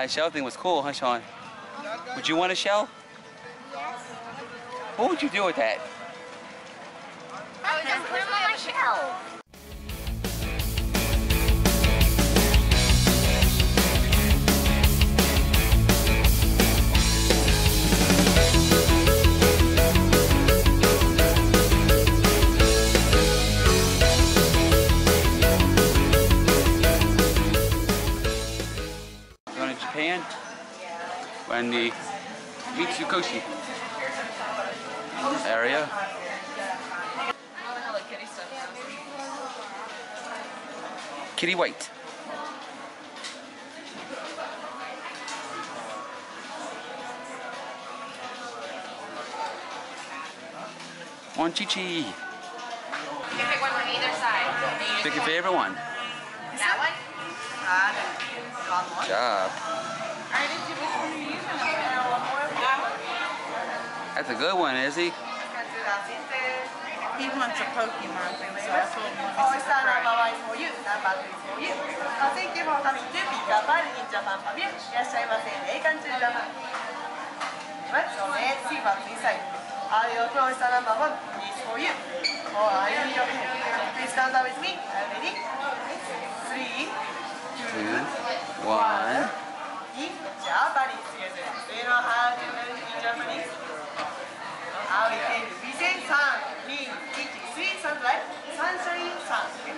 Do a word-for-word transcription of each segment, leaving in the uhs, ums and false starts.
That shell thing was cool, huh, Sean? Would you want a shell? Yes. What would you do with that? I would just put it on my shell. Japan, we're in the Mitsukoshi area. Kitty White. One Chichi. You can pick one from either side. Pick your favorite one. That one? Uh, good job. That's a good one, Izzy. He wants a Pokemon thing, so I told him this is for you. So let's see what's inside. Are you close to number one? It's for you. Or are you please stand up with me? Ready? Three, two, one. Japanese. They know how to learn in Japanese. How we can do. We say san, ni, ichi, three, san, right? San, three, san. San,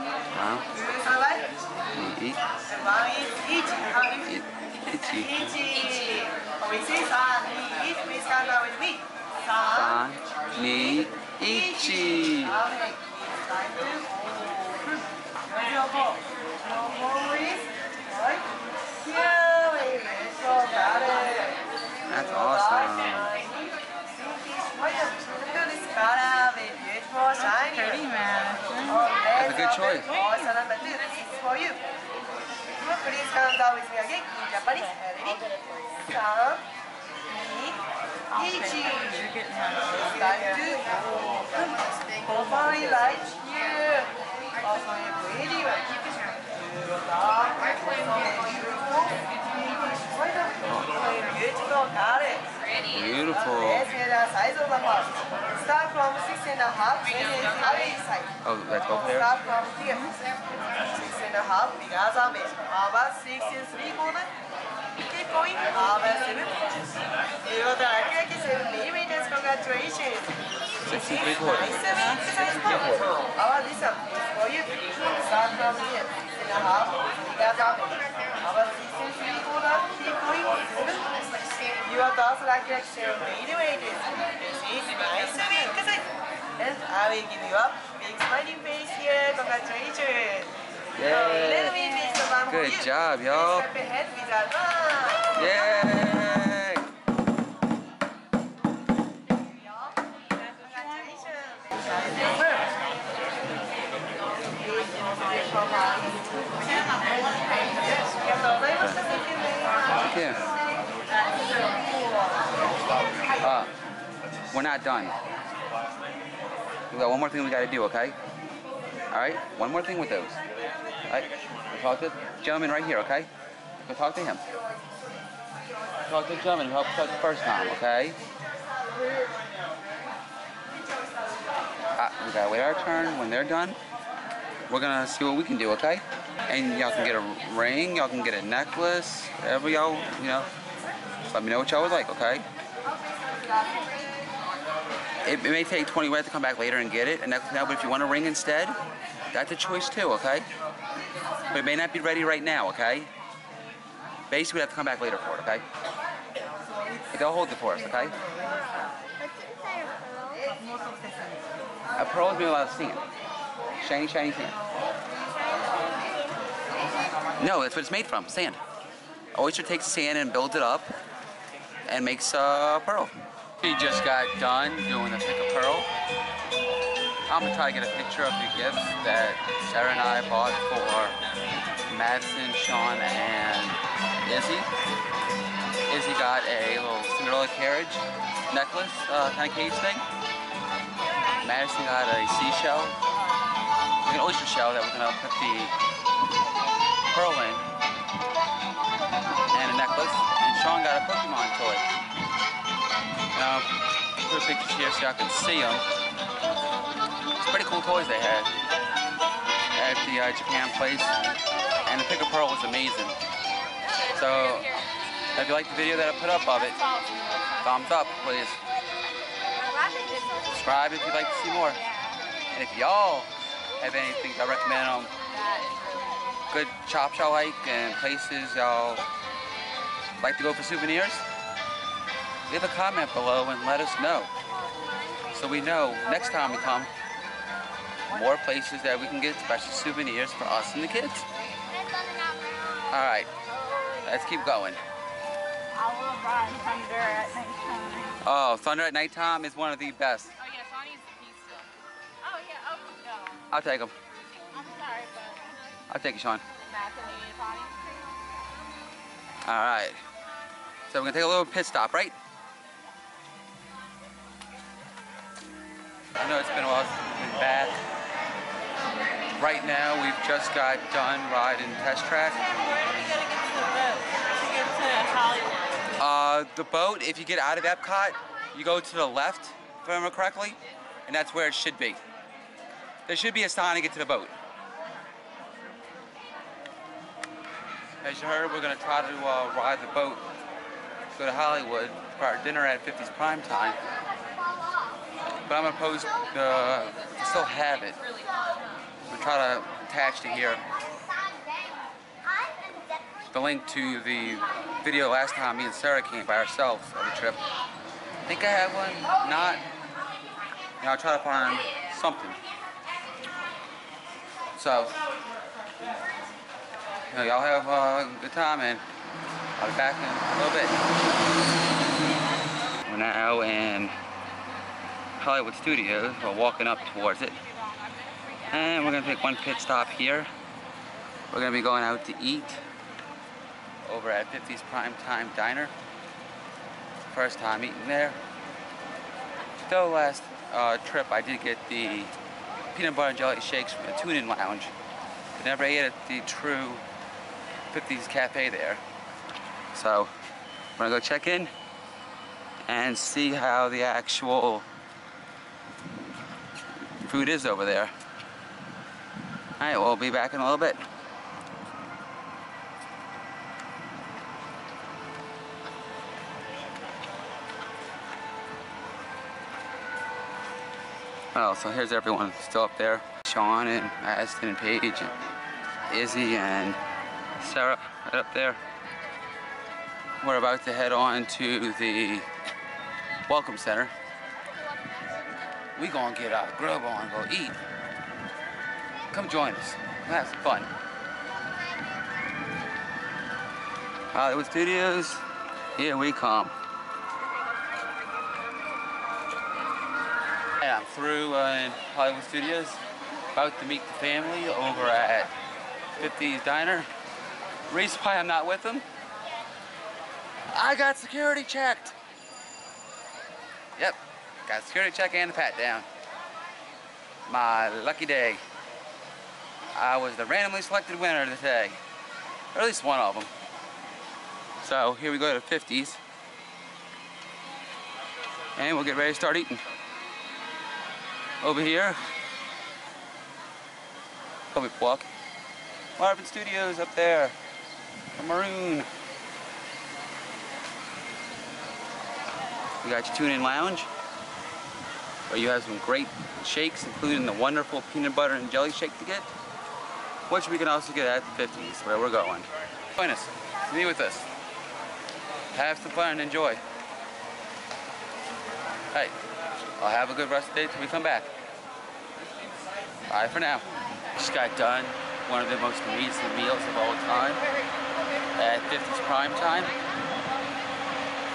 two, san, right? Ni, ichi. One is ichi. How do you? Ichi. Ichi. We say san, ni, ichi. Please stand up with me. San, ni, ichi. Okay. Time to move. Where's your ball? Your ball is right here. That's awesome. That's pretty, man. That's a good choice. For you. Please come down with me again in Japanese. Ready? Beautiful garden. Beautiful. Let's hear the size of the park. Start from six and a half. This is the alley side. Oh, let's go there. Start from here. Six and a half. The other way. About six and three quarters. Keep going. About seven. You are the seven millimeters. Congratulations. Six and three quarters. About this one. For you. Start from here. Six and a half. The other way. About six and three quarters. Keep going. You are also like to share many ways. It's nice to meet you. And I will give you a big smiling face here. Congratulations. Yay. So let me be the one for you. Good job, y'all. Step ahead with our mom. Yay. Congratulations. Yeah. Uh, we're not done. We got one more thing we got to do, okay? All right, one more thing with those. All right, we'll talk to the gentleman right here, okay? We'll talk to him. We'll talk to the gentleman who helped us the first time, okay? Uh, we got to wait our turn. When they're done, we're going to see what we can do, okay? And y'all can get a ring, y'all can get a necklace, whatever y'all, you know. Let me know what y'all would like, okay? It, it may take twenty minutes to come back later and get it, and that, now, but if you want a ring instead, that's a choice too, okay? But it may not be ready right now, okay? Basically, we have to come back later for it, okay? They'll hold it for us, okay? A pearl is made a lot of sand. Shiny, shiny sand. No, that's what it's made from, sand. Oyster takes sand and builds it up and makes a pearl. She just got done doing the pick a pearl. I'm gonna try to get a picture of the gifts that Sarah and I bought for Madison, Sean, and Izzy. Izzy got a little Cinderella carriage necklace uh, kind of cage thing. Madison got a seashell, like an oyster shell that we're gonna put the pearl in. that Pokemon toy. Now, I put a picture here so I could see them. It's pretty cool toys they had at the uh, Japan place. And the Pick a Pearl was amazing. So, if you like the video that I put up of it, thumbs up, please. Subscribe if you'd like to see more. And if y'all have anything I recommend on good chops y'all like and places y'all like to go for souvenirs, leave a comment below and let us know. So we know next time we come, more places that we can get special souvenirs for us and the kids. All right, let's keep going. I love riding Thunder at nighttime. Oh, Thunder at nighttime is one of the best. Oh yeah, Sean needs the pizza still. Oh yeah, oh no. I'll take him. I'm sorry, but... I'll take it, Sean. All right. So we're gonna take a little pit stop, right? I know it's been a while since we've been back. Right now, we've just got done riding Test Track. Where do we gotta get to the boat? To get to Hollywood. Uh, the boat, if you get out of Epcot, you go to the left, if I remember correctly, and that's where it should be. There should be a sign to get to the boat. As you heard, we're going to try to uh, ride the boat, go to Hollywood for our dinner at fifties Prime Time. But I'm going to post the, I still have it. We'll try to attach to here the link to the video last time me and Sarah came by ourselves on the trip. I think I have one, not. You know, I'll try to find something. So, you know, y'all have uh, a good time and I'll be back in a little bit. We're now in Hollywood Studios. We're walking up towards it. And we're gonna take one pit stop here. We're gonna be going out to eat over at fifties Prime Time Diner. First time eating there. Though last uh, trip I did get the peanut butter and jelly shakes from the Tune-In Lounge. But never ate at the true fifties cafe there. So we're gonna go check in and see how the actual food is over there. All right, we'll be back in a little bit. Oh, so here's everyone still up there. Sean and Aston and Paige and Izzy and Sarah right up there. We're about to head on to the Welcome Center. We gonna get our grub on and go eat. Come join us. We'll have some fun. Hollywood Studios, here we come. I'm through uh, in Hollywood Studios, about to meet the family over at fifties Diner. Reese Pie, I'm not with them. I got security checked. Yep, got security check and a pat down. My lucky day. I was the randomly selected winner today, or at least one of them. So here we go to fifties, and we'll get ready to start eating. Over here, public walk. Marvin Studios up there, the maroon. We got your Tune-In Lounge, where you have some great shakes, including the wonderful peanut butter and jelly shake to get, which we can also get at the fifties, where we're going. Join us, be with us, have some fun and enjoy. Hey. I'll have a good rest of the day till we come back. All right, for now. Just got done one of the most amazing meals of all time at fifties Prime Time.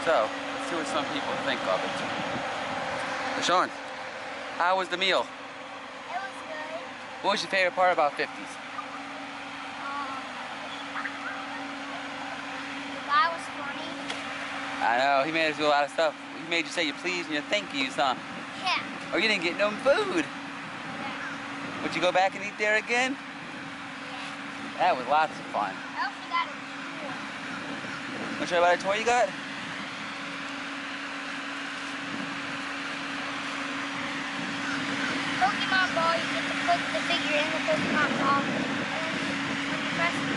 So, let's see what some people think of it. Sean, how was the meal? It was good. What was your favorite part about fifties? Um, the guy was funny. I know, he made us do a lot of stuff. He made you say your please and your thank yous, huh? Yeah. Or you didn't get no food. Yeah. Would you go back and eat there again? Yeah. That was lots of fun. I also got a toy. Want to try about a toy you got? Pokemon ball, you get to put the figure in the Pokemon ball. And when you press the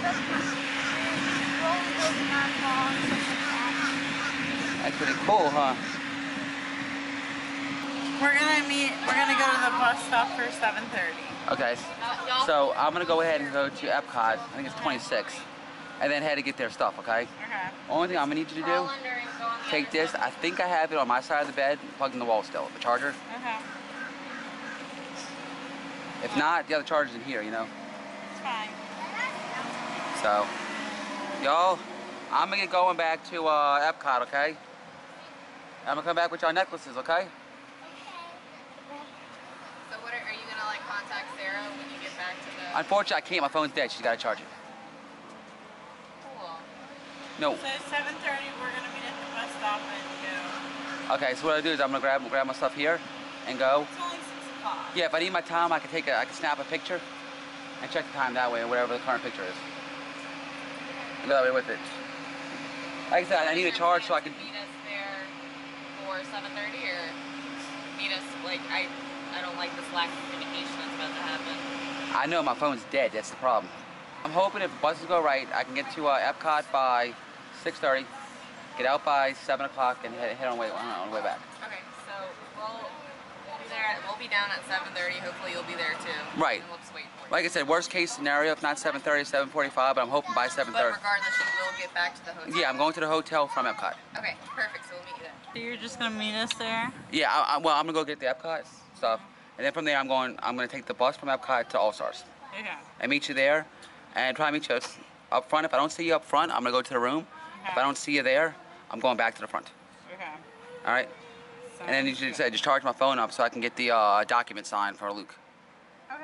Pokemon, you roll the Pokemon ball and stuff like that. That's pretty cool, huh? We're gonna meet, we're gonna go to the bus stop for seven thirty. Okay, so I'm gonna go ahead and go to Epcot, I think it's twenty-six, and then head to get their stuff, okay? Okay. Only thing I'm gonna need you to do, take this, I think I have it on my side of the bed, plugged in the wall still, the charger. Okay. If not, the other charger's in here, you know? It's fine. So, y'all, I'm gonna get going back to uh, Epcot, okay? I'm gonna come back with y'all necklaces, okay? Sarah, when you get back to the... Unfortunately, I can't. My phone's dead. She's got to charge it. Cool. No. So at seven thirty, we're going to meet at the bus stop and go. Okay, so what I do is I'm going to grab grab my stuff here and go. It's only six o'clock. Yeah, if I need my time, I can take a, I can snap a picture and check the time that way, whatever the current picture is. And go that way with it. Like I said, I need a charge so I can... Meet us there for seven thirty or meet us, like, I... I don't like this lack of communication that's about to happen. I know my phone's dead, that's the problem. I'm hoping if the buses go right, I can get to uh, Epcot by six thirty, get out by seven o'clock, and head, head on, way, on the way back. Okay, so we'll, we'll be there, we'll be down at seven thirty, hopefully you'll be there too. Right. And we'll just wait for you. Like I said, worst case scenario, if not seven thirty, seven forty-five, but I'm hoping by seven thirty. But regardless, you will get back to the hotel. Yeah, I'm going to the hotel from Epcot. Okay, perfect, so we'll meet you there. So you're just going to meet us there? Yeah, I, I, well, I'm going to go get the Epcot stuff, and then from there I'm going I'm going to take the bus from Epcot to All Stars. Okay. I meet you there and try to meet you up front. If I don't see you up front, I'm going to go to the room. Okay. If I don't see you there, I'm going back to the front. Okay. All right. Sounds and then you just, I just charge my phone up so I can get the uh, document signed for Luke. Okay.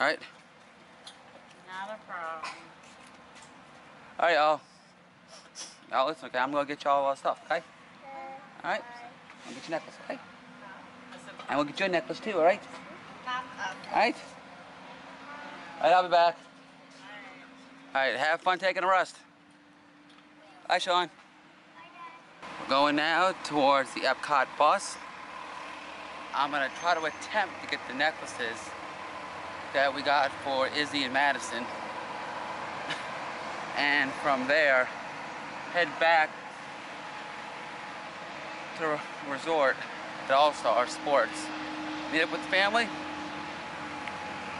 All right. Not a problem. All right, y'all. Y'all listen, okay? I'm going to get y'all uh, stuff, okay? All right. I'll get your necklace, okay? And we'll get you a necklace too, all right? All right? All right, I'll be back. All right, have fun taking a rest. Hi, Sean. We're going now towards the Epcot bus. I'm gonna try to attempt to get the necklaces that we got for Izzy and Madison. And from there, head back to the resort. All-Star Sports. Meet up with the family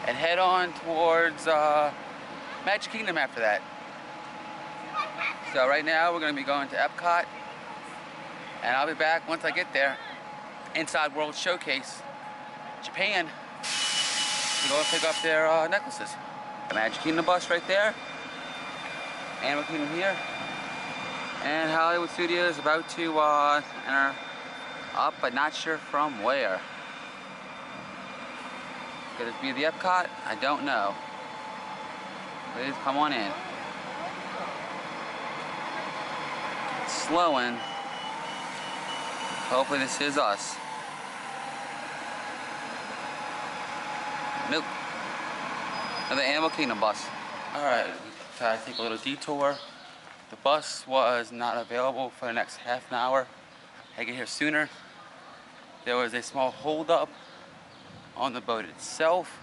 and head on towards uh, Magic Kingdom after that. So right now we're going to be going to Epcot and I'll be back once I get there inside World Showcase, Japan, to go and pick up their uh, necklaces. The Magic Kingdom bus right there, Animal Kingdom here, and Hollywood Studios about to uh, enter up, but not sure from where. Could it be the Epcot? I don't know. Please come on in. It's slowing. Hopefully this is us. Nope. Another Animal Kingdom bus. All right, I take a little detour. The bus was not available for the next half an hour. I get here sooner. There was a small holdup on the boat itself.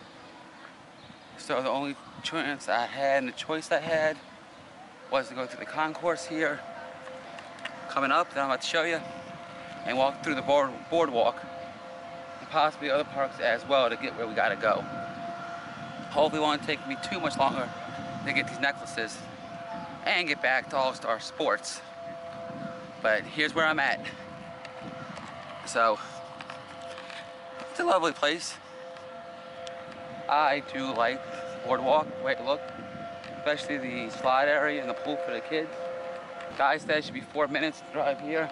So the only chance I had and the choice I had was to go through the concourse here, coming up that I'm about to show you, and walk through the board, boardwalk and possibly other parks as well to get where we gotta go. Hopefully it won't take me too much longer to get these necklaces and get back to All-Star Sports. But here's where I'm at. So, it's a lovely place. I do like Boardwalk, the way it looked, especially the slide area and the pool for the kids. Guy said it should be four minutes to drive here.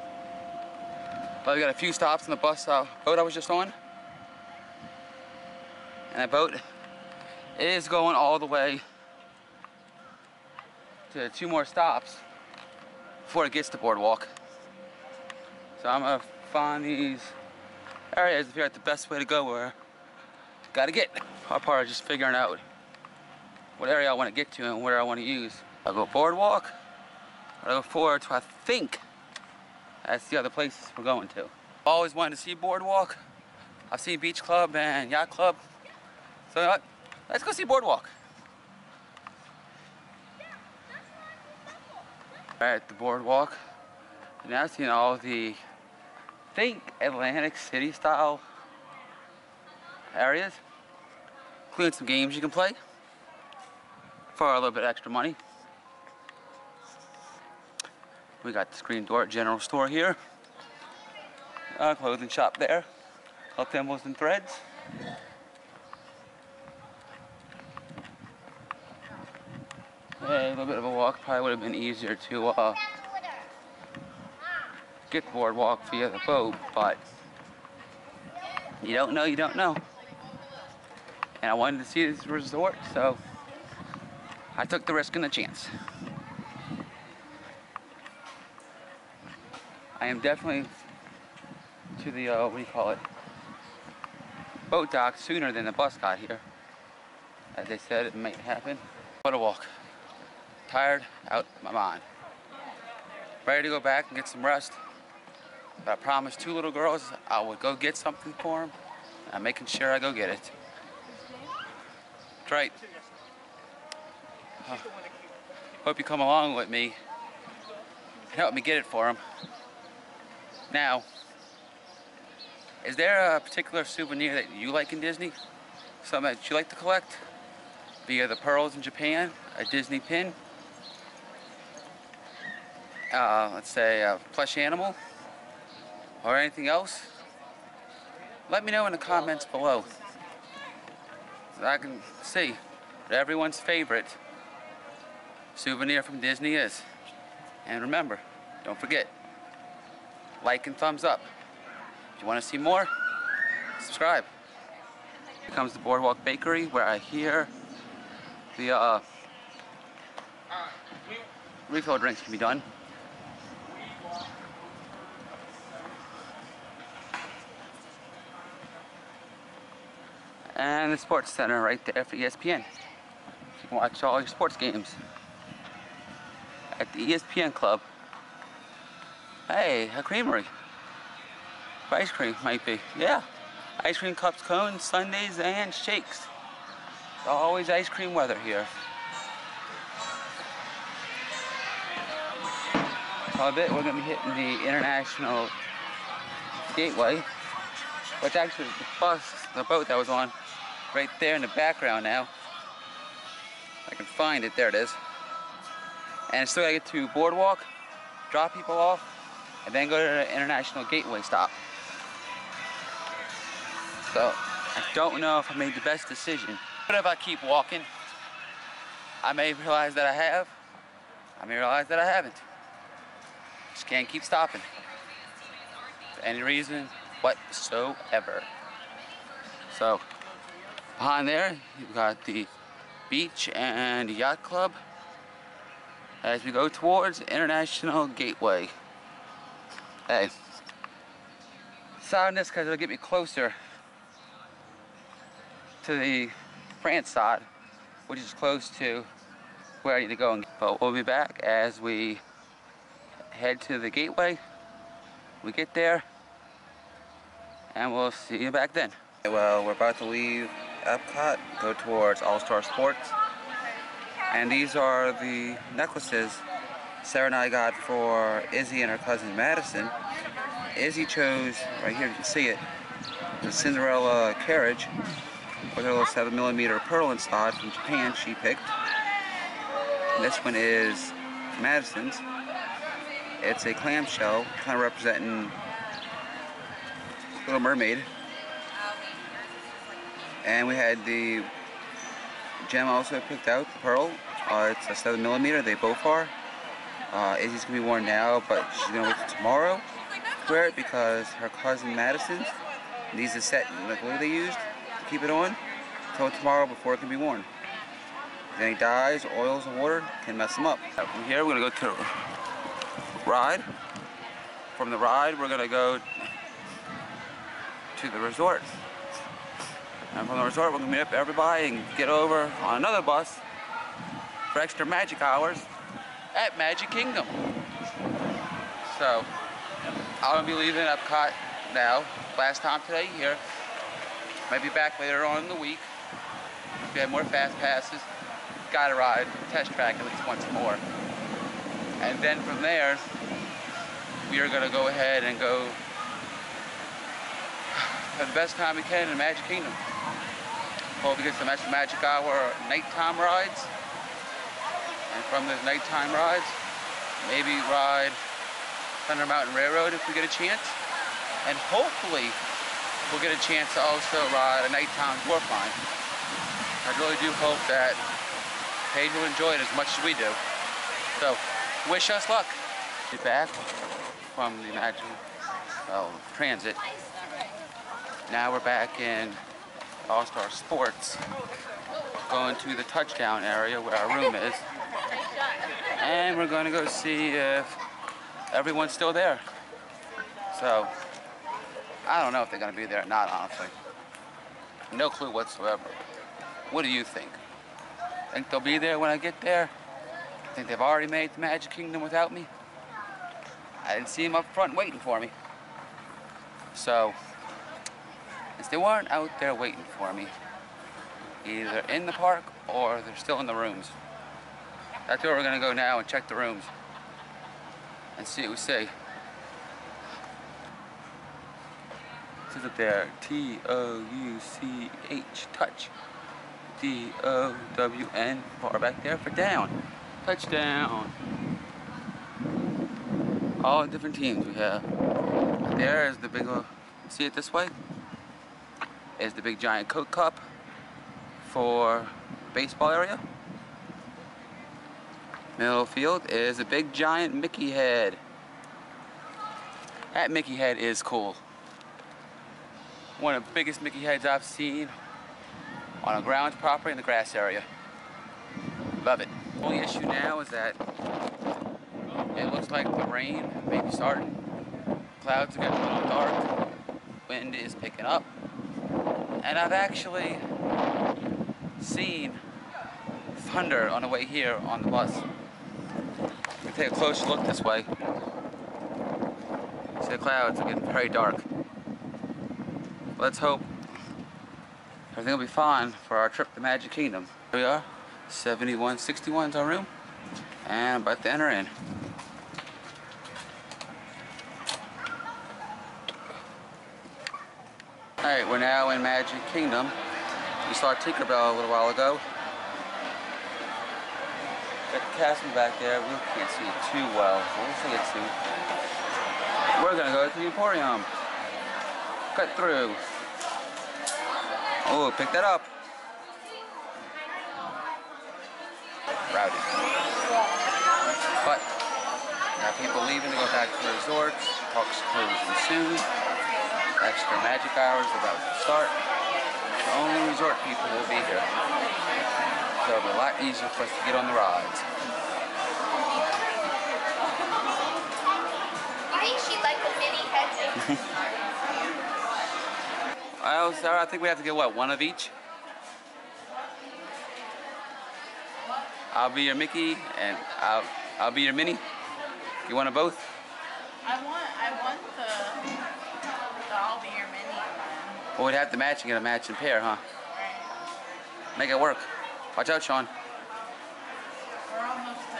But we got a few stops on the bus uh, boat I was just on. And that boat is going all the way to two more stops before it gets to Boardwalk. So I'm gonna find these areas to figure out the best way to go where gotta get. Hard part is just figuring out what area I want to get to and where I want to use. I'll go Boardwalk, I'll go forward to, I think that's the other places we're going to. Always wanted to see Boardwalk. I've seen Beach Club and Yacht Club. So uh, let's go see Boardwalk. All right, the Boardwalk. And I've seen all the, I think, Atlantic City style areas, including some games you can play for a little bit extra money. We got the screen door at General Store here. A clothing shop there. All thimbles and threads. A little bit of a walk. Probably would have been easier to uh, get the Boardwalk via the boat, but you don't know, you don't know. And I wanted to see this resort, so I took the risk and the chance. I am definitely to the, uh, what do you call it, boat dock sooner than the bus got here. As they said, it might happen. What a walk. Tired out my mind. Ready to go back and get some rest. But I promised two little girls I would go get something for them. I'm making sure I go get it. That's right. Uh, hope you come along with me and help me get it for them. Now, is there a particular souvenir that you like in Disney? Something that you like to collect? Via the pearls in Japan, a Disney pin, uh, let's say a plush animal, or anything else? Let me know in the comments below so I can see what everyone's favorite souvenir from Disney is. And remember, don't forget, like and thumbs up. If you want to see more, subscribe. Here comes the Boardwalk Bakery, where I hear the uh, refill drinks can be done. And the sports center right there for E S P N. You can watch all your sports games at the E S P N Club. Hey, a creamery. Ice cream might be. Yeah. Ice cream cups, cones, sundaes, and shakes. Always ice cream weather here. So I bet we're going to be hitting the International Gateway, which actually the bus, the boat that was on, right there in the background now. I can find it. There it is. And still gotta get to Boardwalk, drop people off, and then go to the International Gateway stop. So I don't know if I made the best decision. But if I keep walking, I may realize that I have, I may realize that I haven't. Just can't keep stopping for any reason whatsoever. So behind there, you've got the beach and Yacht Club as we go towards International Gateway. Hey, sound this because it'll get me closer to the France side, which is close to where I need to go. And but we'll be back as we head to the gateway. We get there and we'll see you back then. Well, we're about to leave Epcot, go towards All-Star Sports, and these are the necklaces Sarah and I got for Izzy and her cousin Madison. Izzy chose, right here you can see it, the Cinderella carriage with a little seven millimeter pearl inside from Japan she picked. And this one is Madison's. It's a clamshell, kind of representing Little Mermaid. And we had the gem also picked out, the pearl. Uh, it's a seven millimeter, they both are. Uh, Izzy's going to be worn now, but she's going to wait till tomorrow to wear it because her cousin Madison's, these are set in the glue they used. Keep it on until tomorrow before it can be worn. If any dyes, oils, and water can mess them up. From here, we're gonna go to the ride. From the ride, we're gonna go to the resort. And from the resort, we're gonna meet up everybody and get over on another bus for extra magic hours at Magic Kingdom. So, I'm gonna be leaving Epcot now. Last time today here. Might be back later on in the week. If you have more fast passes, gotta ride Test Track at least once more. And then from there, we are gonna go ahead and go have the best time we can in Magic Kingdom. Hope we get some extra Magic Hour nighttime rides. And from those nighttime rides, maybe ride Thunder Mountain Railroad if we get a chance. And hopefully, we'll get a chance to also ride a nighttime dwarf line. I really do hope that Paige will enjoy it as much as we do. So, wish us luck. Get back from the Magic well, Transit. Now we're back in All-Star Sports, going to the touchdown area where our room is. And we're going to go see if everyone's still there. So, I don't know if they're going to be there or not, honestly. No clue whatsoever. What do you think? Think they'll be there when I get there? Think they've already made the Magic Kingdom without me? I didn't see them up front waiting for me. So, if they weren't out there waiting for me, either in the park or they're still in the rooms. That's where we're going to go now and check the rooms and see what we see. This is up there, T O U C H, touch. D O W N, bar back there for down. Touchdown. All different teams we have. There is the big, see it this way? Is the big giant Coke cup for baseball area. Middle field is a big giant Mickey head. That Mickey head is cool. One of the biggest Mickey heads I've seen on a grounds property in the grass area. Love it. The only issue now is that it looks like the rain may be starting. Clouds are getting a little dark. Wind is picking up. And I've actually seen thunder on the way here on the bus. We'll take a closer look this way. See the clouds are getting very dark. Let's hope everything will be fine for our trip to Magic Kingdom. Here we are, seventy-one sixty-one is our room, and I'm about to enter in. All right, we're now in Magic Kingdom. We saw Tinkerbell a little while ago. Got the castle back there. We can't see it too well, so we'll see it soon. We're gonna go to the Emporium. Cut through. Oh, pick that up. Rowdy. But now people leaving to go back to the resorts. Parks closing soon. Extra magic hours about to start. The only resort people will be here. So it'll be a lot easier for us to get on the rides. I think she liked the mini heads. Well, Sarah, I think we have to get, what, one of each? I'll be your Mickey and I'll I'll be your Minnie. You want them both? I want I want the Well, we'd have to match and get a matching pair, huh? Make it work. Watch out, Sean. We're almost done.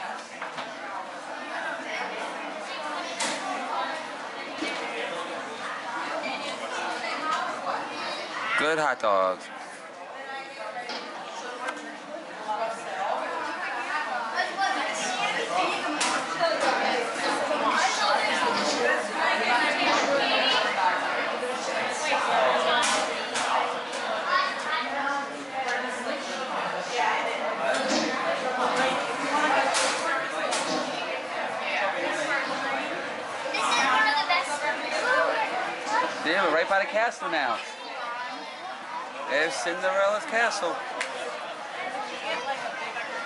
Good hot dogs. Yeah, we're right by the castle now. There's Cinderella's Castle.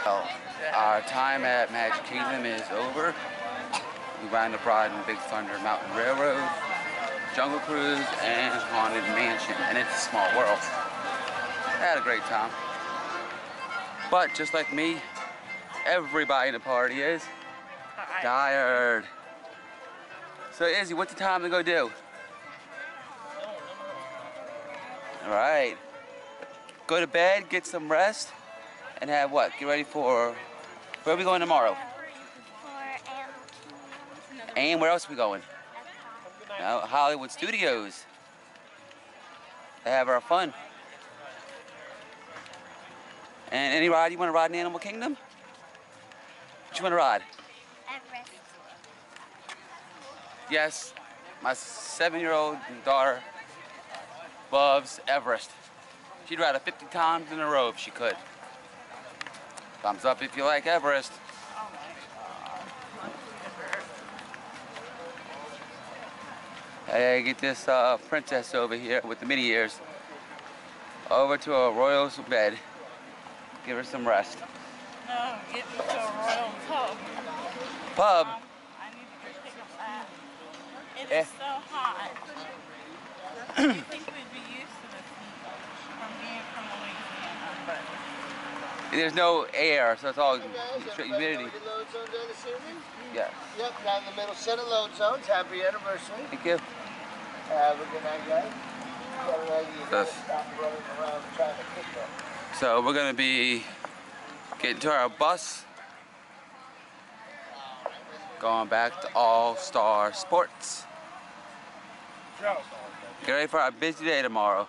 Well, our time at Magic Kingdom is over. We wound up riding Big Thunder Mountain Railroad, Jungle Cruise, and Haunted Mansion. And it's a small world. I had a great time. But just like me, everybody in the party is tired. So Izzy, what's the time to go do? All right. Go to bed, get some rest, and have what? Get ready for, where are we going tomorrow? And where else are we going? No, Hollywood Studios. To have our fun. And any ride you want to ride in Animal Kingdom? What you want to ride? Everest. Yes, my seven-year-old daughter loves Everest. She'd ride it fifty times in a row if she could. Thumbs up if you like Everest. Hey, get this uh, princess over here with the mini ears over to a royal bed. Give her some rest. No, get me to a royal pub. Pub? Um, I need to go pick up that. It eh. is so hot. Do you think we'd be used to this from being from Louisiana? But... There's no air, so it's all straight humidity. Load zone during this evening? Yeah. Yep, down in the middle set of load zones. Happy anniversary. Thank you. Have a good night, guys. Yes. Stop running around trying to pick up. So we're going to be getting to our bus, going back to All-Star Sports. Get ready for our busy day tomorrow.